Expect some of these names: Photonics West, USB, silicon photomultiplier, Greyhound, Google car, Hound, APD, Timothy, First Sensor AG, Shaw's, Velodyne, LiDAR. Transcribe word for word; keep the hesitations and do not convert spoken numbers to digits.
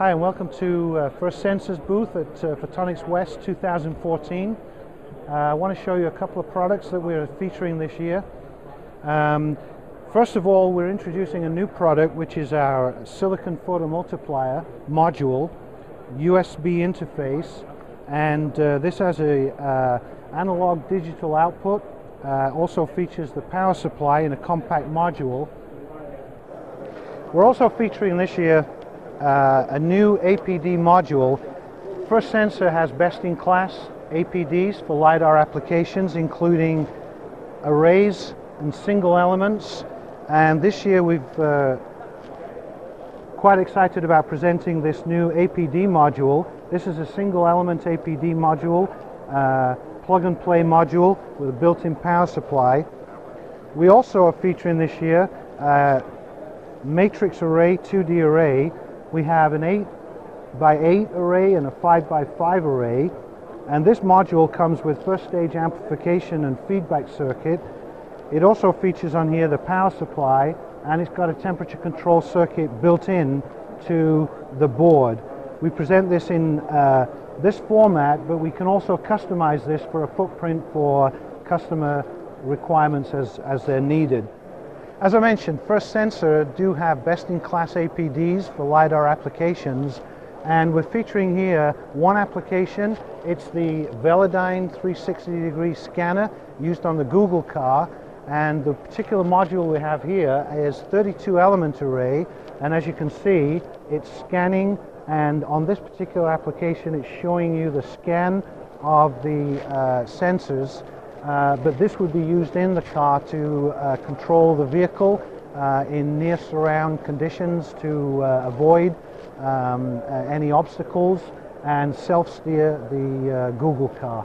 Hi, and welcome to uh, First Sensors booth at uh, Photonics West two thousand fourteen. Uh, I want to show you a couple of products that we're featuring this year. Um, first of all, we're introducing a new product, which is our silicon photomultiplier module, U S B interface, and uh, this has a uh, analog digital output, uh, also features the power supply in a compact module. We're also featuring this year uh, a new A P D module. First Sensor has best-in-class A P Ds for LiDAR applications, including arrays and single elements, and this year we've uh, quite excited about presenting this new A P D module. This is a single element A P D module, uh, plug and play module with a built-in power supply. We also are featuring this year uh, matrix array, two D array. We have an eight by eight array and a five by five array, and this module comes with first stage amplification and feedback circuit. It also features on here the power supply, and it's got a temperature control circuit built in to the board. We present this in uh, this format, but we can also customize this for a footprint for customer requirements as, as they're needed. As I mentioned, First Sensor do have best-in-class A P Ds for LiDAR applications, and we're featuring here one application. It's the Velodyne three sixty degree scanner used on the Google car, and the particular module we have here is thirty-two element array, and as you can see, it's scanning, and on this particular application it's showing you the scan of the uh, sensors. Uh, but this would be used in the car to uh, control the vehicle uh, in near surround conditions to uh, avoid um, uh, any obstacles and self-steer the uh, Google car.